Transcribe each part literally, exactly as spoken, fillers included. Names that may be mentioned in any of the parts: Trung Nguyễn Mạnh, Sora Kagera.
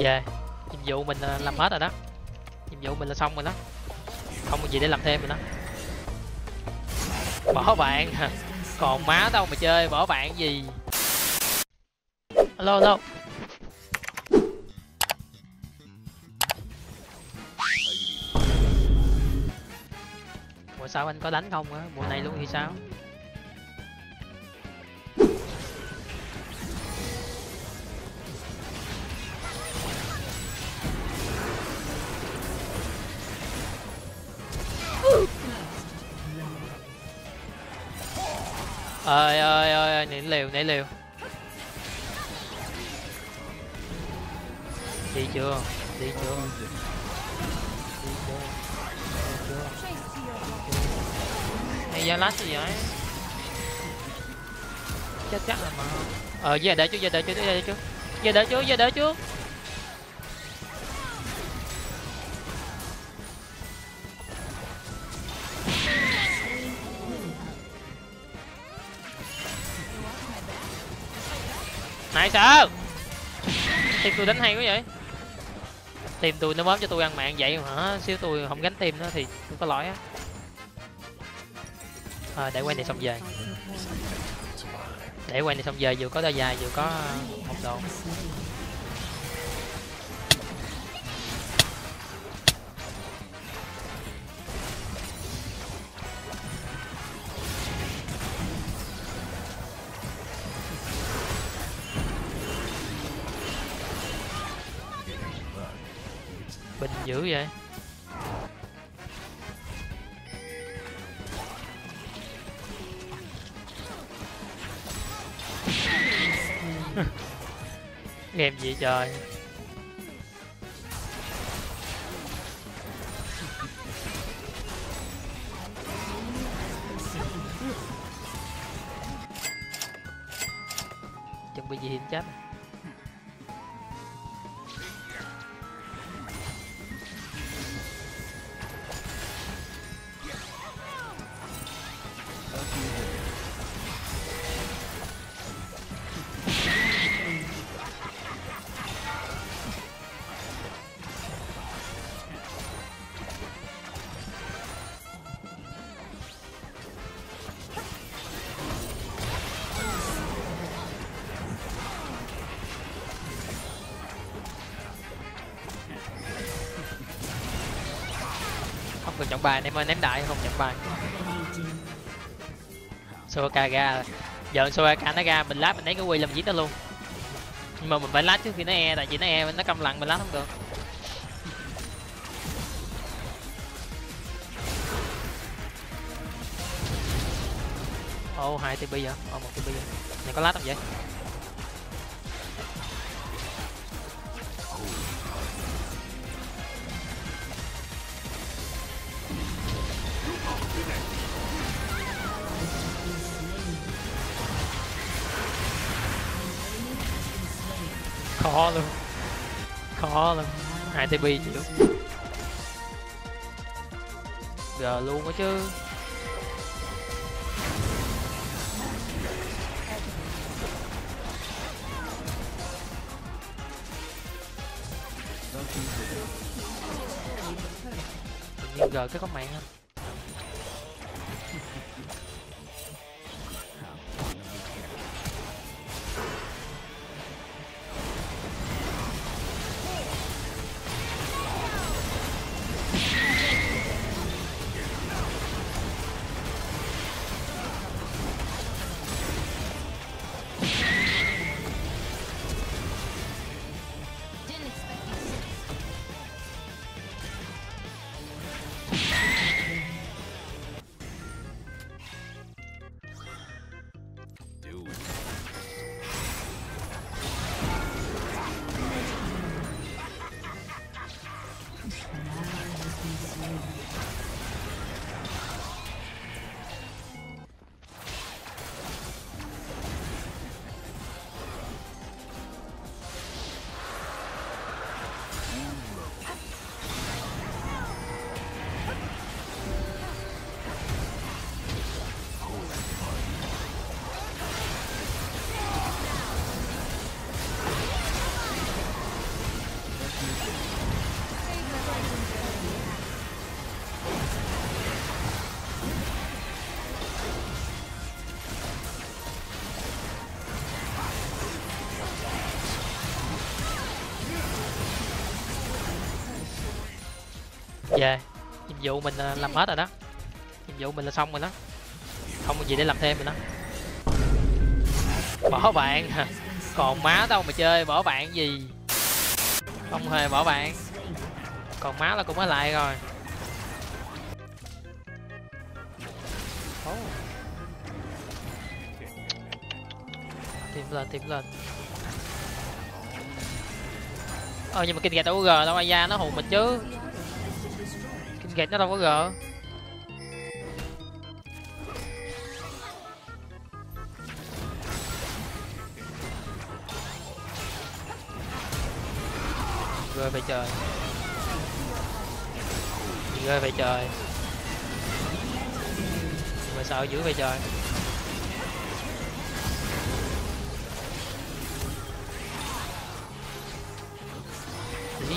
Về nhiệm vụ mình là làm hết rồi đó, nhiệm vụ mình là xong rồi đó, không có gì để làm thêm rồi đó. Bỏ bạn còn má đâu mà chơi, bỏ bạn gì. Alo alo mùa sau anh có đánh không á, mùa này luôn thì sao? Ơi ơi ơi, nảy liều nảy liều đi chưa đi chưa đi chưa hay ra lát gì vậy, chắc chắc là mà ờ về đợi chú, về đợi chú, về đợi chú, về đợi chú, về đợi chú. Nãy sao tìm tôi đánh hay quá vậy, tìm tôi nó bóp cho tôi ăn mạng vậy hả, xíu tôi không gánh tim nữa thì tôi có lỗi á. À, để quay này xong về, để quay này xong về vừa có đôi dài vừa có một độ. Bình dữ vậy. Game gì trời. Chuẩn bị gì hiểm chết. Còn chọn bài em ơi, ném đại không chọn bài. Sora Kagera, giờ Sora Kagera nó ra mình lát mình lấy cái quy làm giết nó luôn. Nhưng mà mình phải lát trước khi nó e, tại vì nó e nó câm lặng mình lát không được. Ô oh, hai tê pê vậy, ô oh, một tê pê vậy. Này có lát không vậy? Khó luôn, khó luôn, hai tê pê chịu giờ luôn á chứ. Nhiều giờ cái có mạng hả? Về nhiệm vụ mình làm hết rồi đó, nhiệm vụ mình là xong rồi đó, không có gì để làm thêm rồi đó. Bỏ bạn hả? Còn má đâu mà chơi bỏ bạn gì, không hề bỏ bạn. Còn má là cũng ở lại rồi. Tìm lên, tìm lên. Ờ nhưng mà kinh gạch đâu có gờ đâu, Aya nó hù mình chứ. Kinh gạch nó đâu có gờ. Rơi về trời, rơi về trời, mà sợ dữ về trời. Ý.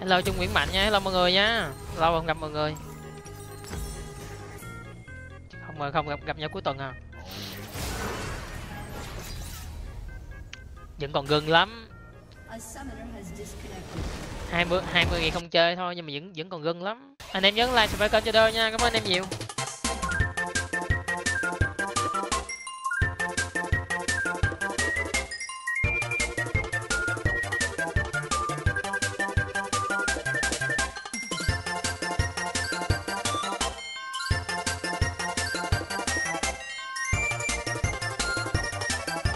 Hello Trung Nguyễn Mạnh nha, hello mọi người nha. Lâu không gặp mọi người. Không mà không gặp gặp nhau cuối tuần à. Vẫn còn gừng lắm, hai mươi hai mươi ngày không chơi thôi nhưng mà vẫn vẫn còn gừng lắm. Anh em nhấn like subscribe kênh cho đôi nha, cảm ơn anh em nhiều.